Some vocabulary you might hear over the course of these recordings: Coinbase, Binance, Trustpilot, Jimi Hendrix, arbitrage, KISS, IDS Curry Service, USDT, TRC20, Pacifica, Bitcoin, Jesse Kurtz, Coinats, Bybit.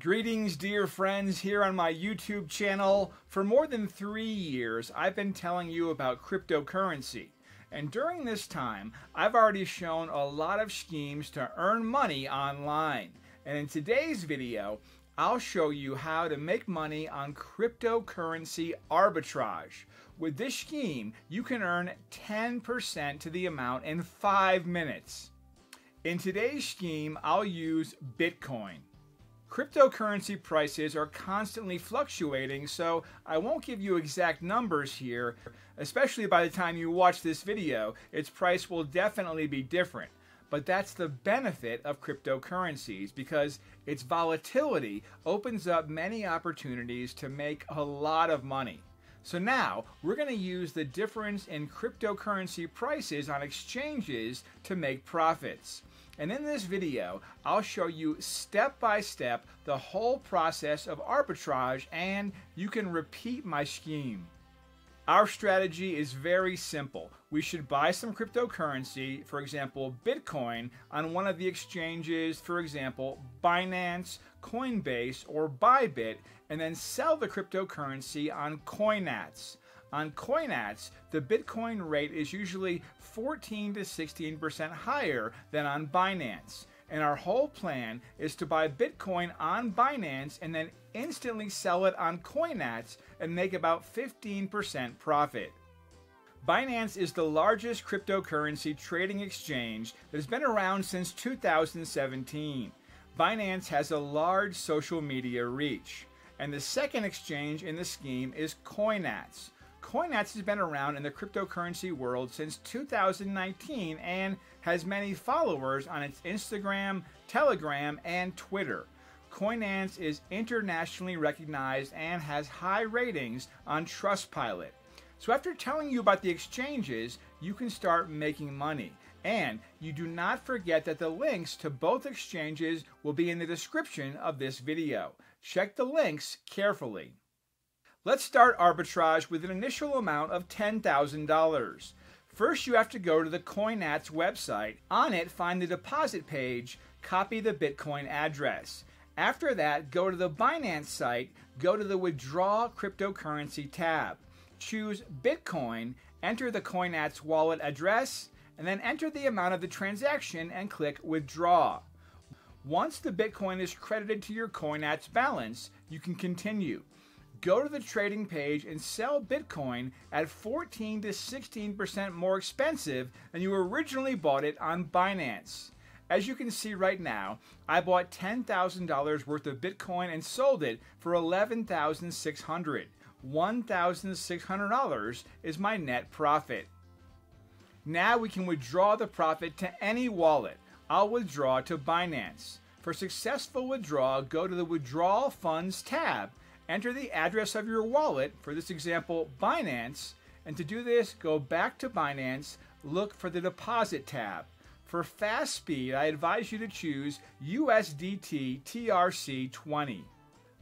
Greetings, dear friends, here on my YouTube channel. For more than 3 years, I've been telling you about cryptocurrency. And during this time, I've already shown a lot of schemes to earn money online. And in today's video, I'll show you how to make money on cryptocurrency arbitrage. With this scheme, you can earn 10% to the amount in 5 minutes. In today's scheme, I'll use Bitcoin. Cryptocurrency prices are constantly fluctuating, so I won't give you exact numbers here. Especially by the time you watch this video, its price will definitely be different. But that's the benefit of cryptocurrencies, because its volatility opens up many opportunities to make a lot of money. So now, we're going to use the difference in cryptocurrency prices on exchanges to make profits. And in this video, I'll show you step-by-step the whole process of arbitrage, and you can repeat my scheme. Our strategy is very simple. We should buy some cryptocurrency, for example, Bitcoin, on one of the exchanges, for example, Binance, Coinbase, or Bybit, and then sell the cryptocurrency on Coinats. On Coinats, the Bitcoin rate is usually 14 to 16% higher than on Binance. And our whole plan is to buy Bitcoin on Binance and then instantly sell it on Coinats and make about 15% profit. Binance is the largest cryptocurrency trading exchange that has been around since 2017. Binance has a large social media reach. And the second exchange in the scheme is Coinats. Coinats has been around in the cryptocurrency world since 2019 and has many followers on its Instagram, Telegram, and Twitter. Coinats is internationally recognized and has high ratings on Trustpilot. So after telling you about the exchanges, you can start making money. And you do not forget that the links to both exchanges will be in the description of this video. Check the links carefully. Let's start arbitrage with an initial amount of $10,000. First, you have to go to the Coinats website. On it, find the deposit page, copy the Bitcoin address. After that, go to the Binance site, go to the Withdraw Cryptocurrency tab. Choose Bitcoin, enter the Coinats wallet address, and then enter the amount of the transaction and click Withdraw. Once the Bitcoin is credited to your Coinats balance, you can continue. Go to the trading page and sell Bitcoin at 14 to 16% more expensive than you originally bought it on Binance. As you can see right now, I bought $10,000 worth of Bitcoin and sold it for $11,600. $1,600 is my net profit. Now we can withdraw the profit to any wallet. I'll withdraw to Binance. For successful withdrawal, go to the Withdrawal Funds tab. Enter the address of your wallet, for this example, Binance, and to do this, go back to Binance, look for the Deposit tab. For fast speed, I advise you to choose USDT TRC20.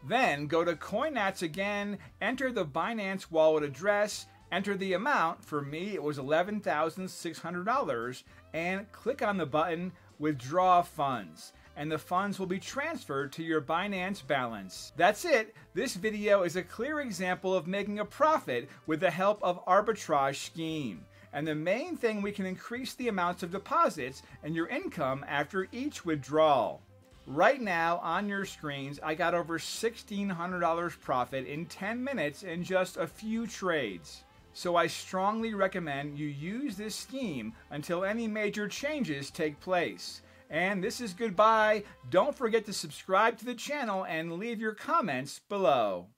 Then go to Coinats again, enter the Binance wallet address, enter the amount, for me it was $11,600, and click on the button Withdraw Funds, and the funds will be transferred to your Binance balance. That's it. This video is a clear example of making a profit with the help of arbitrage scheme. And the main thing, we can increase the amounts of deposits and your income after each withdrawal. Right now on your screens, I got over $1,600 profit in 10 minutes in just a few trades. So I strongly recommend you use this scheme until any major changes take place. And this is goodbye. Don't forget to subscribe to the channel and leave your comments below.